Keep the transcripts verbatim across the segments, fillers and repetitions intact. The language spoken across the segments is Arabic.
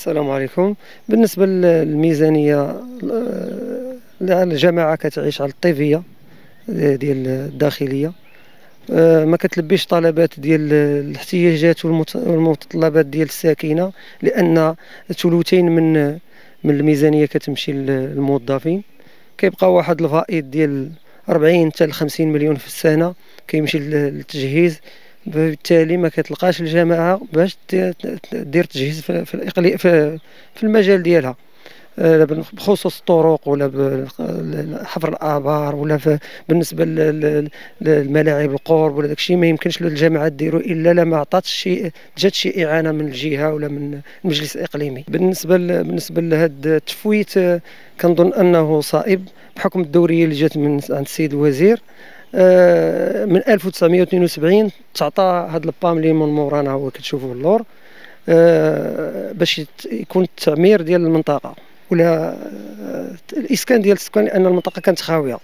السلام عليكم. بالنسبه للميزانيه الجماعه كتعيش على الطيفيه ديال الداخليه، ما كتلبيش طلبات ديال الاحتياجات والمتطلبات ديال الساكنه، لان ثلثين من من الميزانيه كتمشي للموظفين، كيبقى واحد الفائض ديال أربعين حتى خمسين مليون في السنه كيمشي للتجهيز. بالتالي ما كتلقاش الجماعه باش دير تجهيز في الاقليم في المجال ديالها، بخصوص الطرق ولا حفر الابار ولا بالنسبه للملاعب القرب ولا داكشي. ما يمكنش للجماعه ديرو الا لما عطاتش شي جات شي اعانه من الجهه ولا من المجلس الاقليمي. بالنسبه بالنسبه لهذا التفويت كنظن انه صائب بحكم الدوريه اللي جات من عند السيد الوزير من ألف وتسعمائة واثنين وسبعين، تعطى هاد البام اللي من مورانا هو كتشوفوه اللور باش يكون التعمير ديال المنطقه ولا الاسكان ديال السكان، لان المنطقه كانت خاويه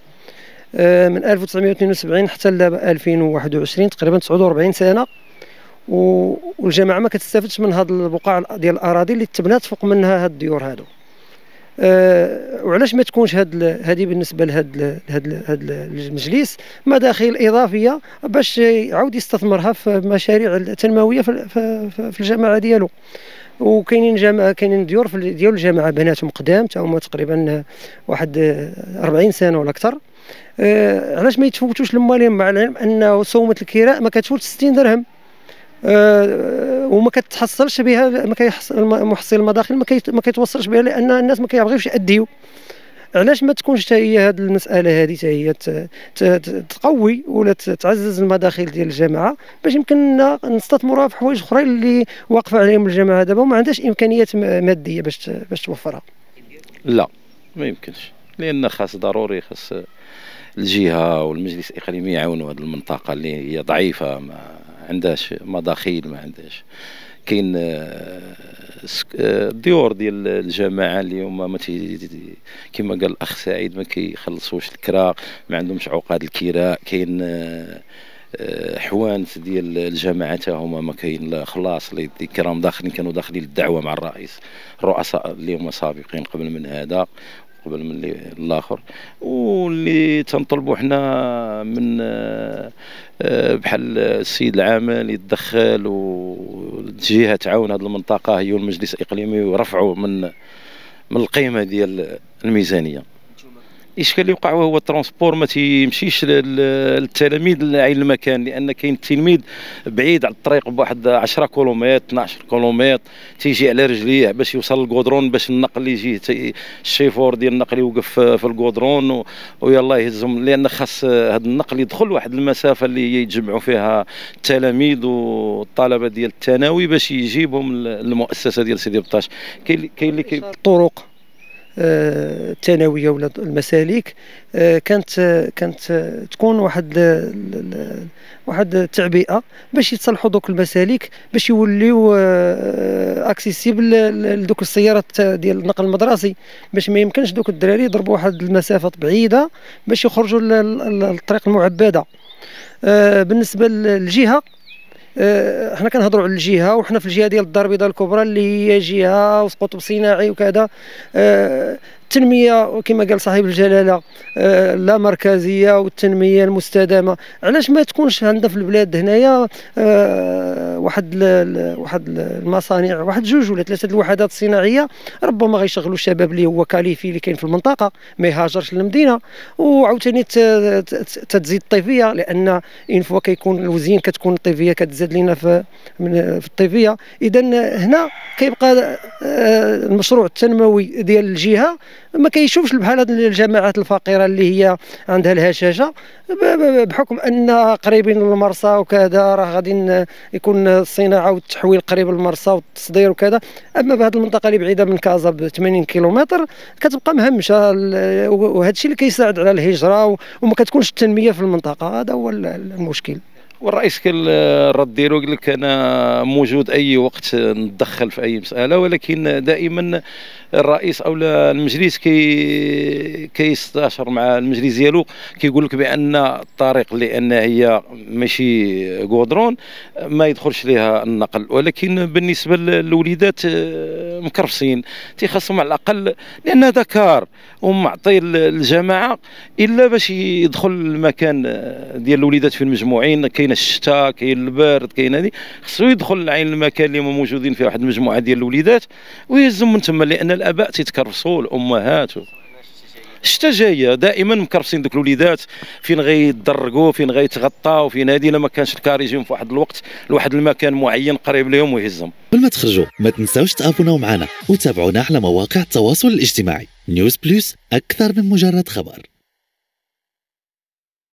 من ألف وتسعمائة واثنين وسبعين حتى ل ألفين وواحد وعشرين، تقريبا تسعة وأربعين سنه، والجماعه ما كتستافدش من هاد البقعه ديال الاراضي اللي تبنات فوق منها هاد الديور هادو. أه وعلاش ما تكونش هاد هذه بالنسبه لهاد هاد المجلس مداخيل اضافيه باش يعاود يستثمرها في مشاريع تنمويه في, في, في الجماعه ديالو. وكاينين جماعه كاينين ديور في ديال الجماعه بناتهم قدام حتى هما تقريبا واحد أربعين سنه ولا اكثر. أه علاش ما يتفوتوش لموالهم، مع العلم انه صومه الكراء ما كتفوتش ستين درهم، أه وما كتحصلش بها، ما كيحصل محصل المداخل ما, كي ما كيتوصلش بها، لان الناس ما كيبغيوش يأديو. علاش ما تكونش حتى هي هذه المساله هذه حتى هي تقوي ولا تعزز المداخل ديال الجماعه باش يمكننا نستثمروها في حوايج اخرين اللي واقفه عليهم الجماعه دابا وما عندهاش امكانيات ماديه باش باش توفرها. لا ما يمكنش، لان خاص ضروري خاص الجهه والمجلس الاقليمي يعاونوا هذه المنطقه اللي هي ضعيفه، ما عندهاش مداخيل، ما عندهاش. كاين الديور ديال الجماعه اليوم ما كما قال الاخ سعيد ما كيخلصوش الكراء، ما عندهمش عقاد الكراء. كاين حوانت ديال الجماعه تا هما ما كاين لا خلاص، لا كرام داخلين كانوا داخلين الدعوه مع الرئيس، الرؤساء اللي هما سابقين قبل من هذا قبل من الاخر، واللي تنطلبوا حنا من بحال السيد العامل يتدخل والجهه تعاون هذه المنطقه هي والمجلس الاقليمي ورفعوا من من القيمه ديال الميزانيه. الاشكال اللي وقع هو الترونسبور ما تيمشيش للتلاميذ عين المكان، لان كاين التلميذ بعيد على الطريق بواحد عشرة كيلومتر اثنا عشر كيلومتر، تيجي على رجليه باش يوصل للكودرون باش النقل يجي، الشيفور ديال النقل يوقف في الكودرون ويلا يهزهم، لان خاص هذا النقل يدخل واحد المسافه اللي يتجمعوا فيها التلاميذ والطلبه ديال الثانوي باش يجيبهم للمؤسسه ديال سيدي بطاش. كاين اللي كاين الطرق الثانويه ولا المسالك كانت كانت تكون واحد واحد التعبئه باش يتصلحوا دوك المسالك باش يوليو اكسيسيبل لدوك السيارات ديال النقل المدرسي، باش ما يمكنش دوك الدراري يضربوا واحد المسافه بعيده باش يخرجوا للطريق المعبده. بالنسبه للجهه احنا كنهضروا على الجهه، وحنا في الجهه ديال الدار البيضاء الكبرى اللي هي جهه وسط قطب صناعي وكذا. اه التنميه كما قال صاحب الجلاله اه لا مركزيه والتنميه المستدامه. علاش ما تكونش عندنا في البلاد هنايا اه واحد ال واحد ال المصانع، واحد جوج ولا ثلاثه الوحدات الصناعيه ربما غيشغلوا الشباب اللي هو كاليفي اللي كاين في المنطقه ما يهاجرش للمدينه، وعاوتاني تتزيد الطيفيه، لان اون فوا كيكون الوزين كتكون الطيفيه كتزاد لينا في في الطيفيه. اذا هنا كيبقى المشروع التنموي ديال الجهه ما كيشوفش بحال هاد الجماعات الفقيره اللي هي عندها الهشاشه، بحكم ان قريبين للمرسى وكذا، راه غادي يكون الصناعه والتحويل قريب للمرسى والتصدير وكذا. اما بهاد المنطقه اللي بعيده من كازا ب ثمانين كيلومتر كتبقى مهمشه، وهذا الشيء اللي كيساعد على الهجره وما كتكونش التنميه في المنطقه. هذا هو المشكل. والرئيس كان رد ديالو قال لك انا موجود اي وقت نتدخل في اي مساله، ولكن دائما الرئيس او المجلس كي كيستشر مع المجلس ديالو كيقول لك بان الطريق لان هي ماشي غودرون ما يدخلش لها النقل، ولكن بالنسبه للوليدات مكرفسين تيخصهم على الاقل لان دكار ومعطي الجماعه الا باش يدخل المكان ديال الوليدات في المجموعين. كاين الشتاء كاين البرد كاين هذه، خصو يدخل لعين المكان اللي هما موجودين فيه واحد المجموعه ديال الوليدات ويهزهم من تما، لان الاباء تيتكرفصوا الامهات الشتا جايه دائما مكرفصين دوك الوليدات فين غيدرقوا فين غيتغطاو فين هذه، الا ما كانش الكاريجيوم في واحد الوقت لواحد المكان معين قريب لهم ويهزهم. قبل ما تخرجوا ما تنساوش تابوناو معنا وتابعونا على مواقع التواصل الاجتماعي. نيوز بلس، اكثر من مجرد خبر.